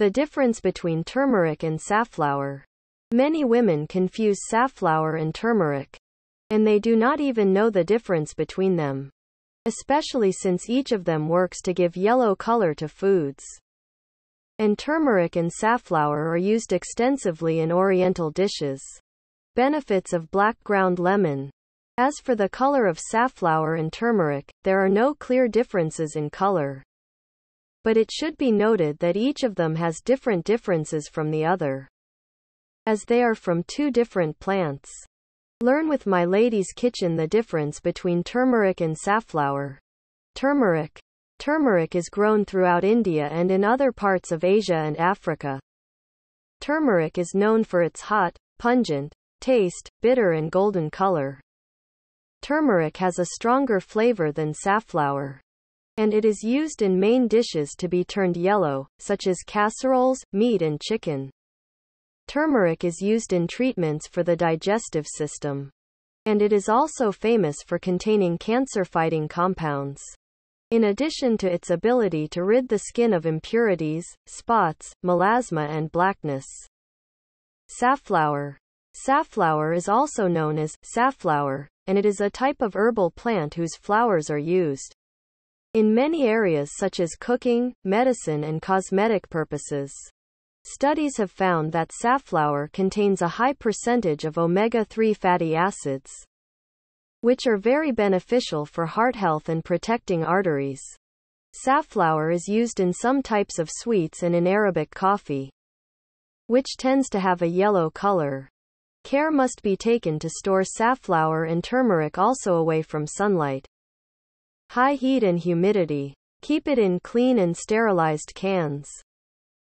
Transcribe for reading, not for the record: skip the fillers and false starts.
The difference between turmeric and safflower. Many women confuse safflower and turmeric, and they do not even know the difference between them, especially since each of them works to give yellow color to foods. And turmeric and safflower are used extensively in Oriental dishes. Benefits of black ground lemon. As for the color of safflower and turmeric, there are no clear differences in color, but it should be noted that each of them has different differences from the other, as they are from two different plants. Learn with My Lady's Kitchen the difference between turmeric and safflower. Turmeric is grown throughout India and in other parts of Asia and Africa. Turmeric is known for its hot, pungent taste, bitter and golden color. Turmeric has a stronger flavor than safflower, and it is used in main dishes to be turned yellow, such as casseroles, meat and chicken. Turmeric is used in treatments for the digestive system, and it is also famous for containing cancer-fighting compounds. In addition to its ability to rid the skin of impurities, spots, melasma and blackness. Safflower is also known as safflower, and it is a type of herbal plant whose flowers are used in many areas such as cooking, medicine and cosmetic purposes. Studies have found that safflower contains a high percentage of omega-3 fatty acids, which are very beneficial for heart health and protecting arteries. Safflower is used in some types of sweets and in Arabic coffee, which tends to have a yellow color. Care must be taken to store safflower and turmeric also away from sunlight, high heat and humidity. Keep it in clean and sterilized cans.